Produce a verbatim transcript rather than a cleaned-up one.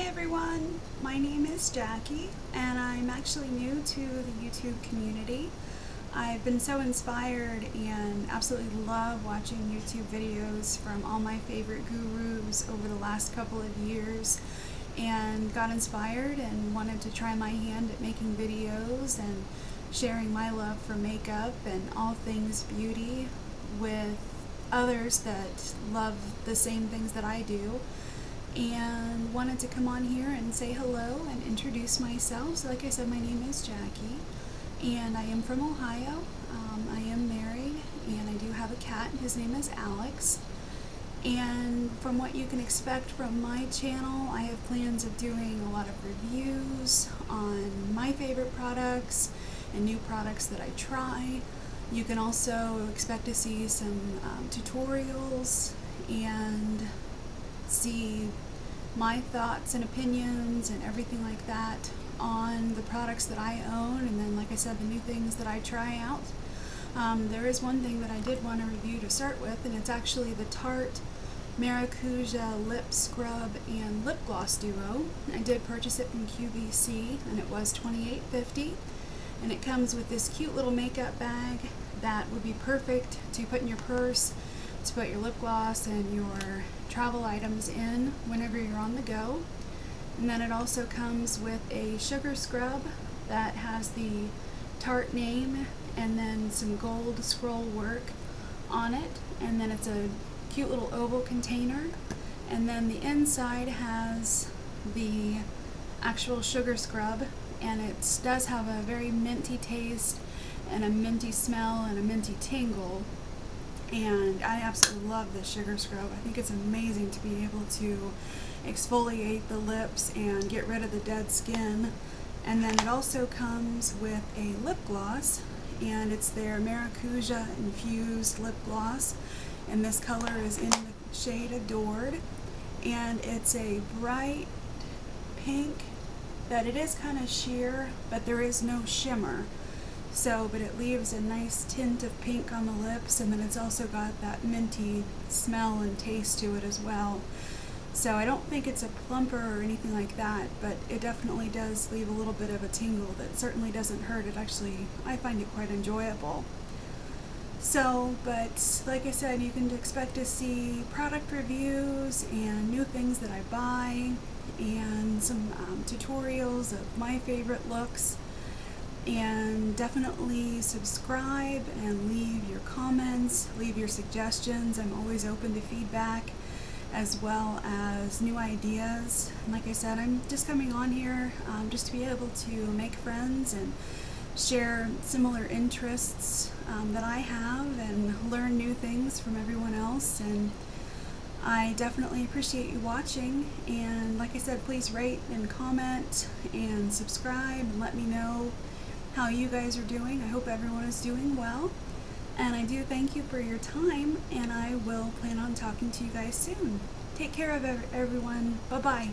Hi everyone, my name is Jackie and I'm actually new to the YouTube community. I've been so inspired and absolutely love watching YouTube videos from all my favorite gurus over the last couple of years, and got inspired and wanted to try my hand at making videos and sharing my love for makeup and all things beauty with others that love the same things that I do. And wanted to come on here and say hello and introduce myself. So like I said, my name is Jackie and I am from Ohio. Um, I am married and I do have a cat. His name is Alex. And from what you can expect from my channel, I have plans of doing a lot of reviews on my favorite products and new products that I try. You can also expect to see some um, tutorials and see my thoughts and opinions and everything like that on the products that I own, and then like I said, the new things that I try out. Um, there is one thing that I did want to review to start with, and it's actually the Tarte Maracuja Lip Scrub and Lip Gloss Duo. I did purchase it from Q V C and it was twenty-eight fifty, and it comes with this cute little makeup bag that would be perfect to put in your purse, to put your lip gloss and your travel items in whenever you're on the go. And then it also comes with a sugar scrub that has the Tarte name and then some gold scroll work on it, and then it's a cute little oval container, and then the inside has the actual sugar scrub, and it does have a very minty taste and a minty smell and a minty tingle. And I absolutely love this sugar scrub. I think it's amazing to be able to exfoliate the lips and get rid of the dead skin. And then it also comes with a lip gloss, and it's their Maracuja infused lip gloss, and this color is in the shade Adored, and it's a bright pink that it is kind of sheer, but there is no shimmer. So, but it leaves a nice tint of pink on the lips, and then it's also got that minty smell and taste to it as well. So I don't think it's a plumper or anything like that, but it definitely does leave a little bit of a tingle that certainly doesn't hurt. It actually, I find it quite enjoyable. So, but like I said, you can expect to see product reviews and new things that I buy and some um, tutorials of my favorite looks. And definitely subscribe and leave your comments, leave your suggestions. I'm always open to feedback as well as new ideas. And like I said, I'm just coming on here um, just to be able to make friends and share similar interests um, that I have, and learn new things from everyone else. And I definitely appreciate you watching, and like I said, please rate and comment and subscribe and let me know how you guys are doing. I hope everyone is doing well, and I do thank you for your time, and I will plan on talking to you guys soon. Take care of everyone. Bye-bye.